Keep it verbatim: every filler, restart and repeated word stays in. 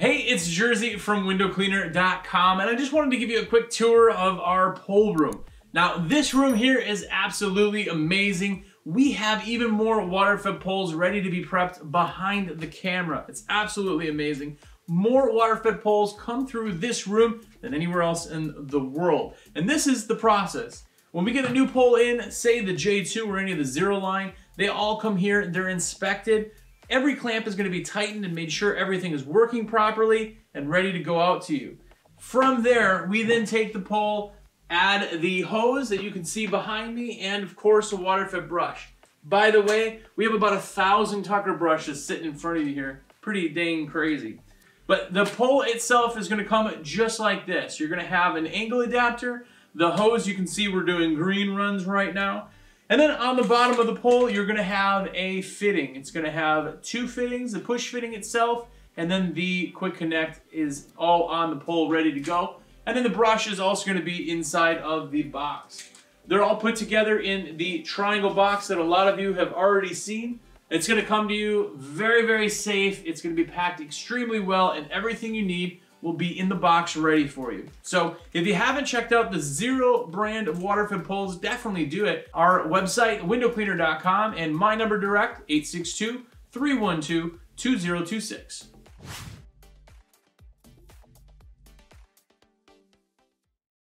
Hey, it's Jersey from window cleaner dot com, and I just wanted to give you a quick tour of our poll room. Now, this room here is absolutely amazing. We have even more water-fed poles ready to be prepped behind the camera. It's absolutely amazing. More water-fed poles come through this room than anywhere else in the world. And this is the process. When we get a new pole in, say the J two or any of the Zero line, they all come here, they're inspected. Every clamp is going to be tightened and made sure everything is working properly and ready to go out to you. From there, we then take the pole, add the hose that you can see behind me, and of course a water-fed brush. By the way, we have about a thousand Tucker brushes sitting in front of you here. Pretty dang crazy. But the pole itself is going to come just like this. You're going to have an angle adapter, the hose, you can see we're doing green runs right now. And then on the bottom of the pole, you're gonna have a fitting. It's gonna have two fittings, the push fitting itself, and then the quick connect is all on the pole ready to go. And then the brush is also gonna be inside of the box. They're all put together in the triangle box that a lot of you have already seen. It's gonna come to you very, very safe. It's gonna be packed extremely well, and everything you need will be in the box ready for you. So if you haven't checked out the Zero brand of water-fed poles, definitely do it. Our website, window cleaner dot com, and my number direct, eight six two, three one two, two zero two six.